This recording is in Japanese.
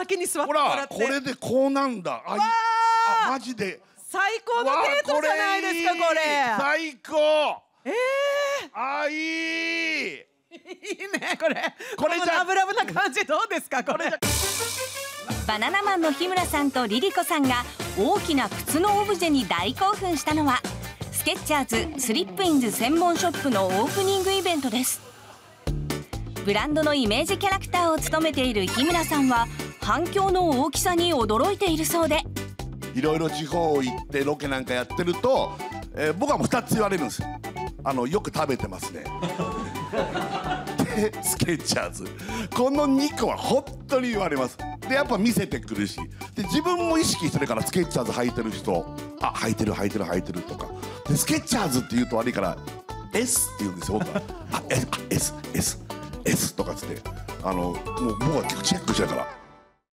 竹に座ってもらって。ほら、これでこうなんだ。あ、マジで。最高のデートじゃないですか、これ。最高。あ、いい。いいね、これ。これじゃラブラブな感じどうですか、これ。バナナマンの日村さんとリリコさんが大きな靴のオブジェに大興奮したのは、スケッチャーズスリップインズ専門ショップのオープニングイベントです。ブランドのイメージキャラクターを務めている日村さんは反響の大きさに驚いているそうで、いろいろ地方行ってロケなんかやってると、僕はもう2つ言われるんです。よく食べてますねスケッチャーズ、この2個は本当に言われます。でやっぱ見せてくるし、で自分も意識してるから、スケッチャーズ履いてる人、あ、履いてるとかで、スケッチャーズって言うと悪いから S って言うんですよ僕はあ、S とかつって、もう僕は結構チェックしてるから。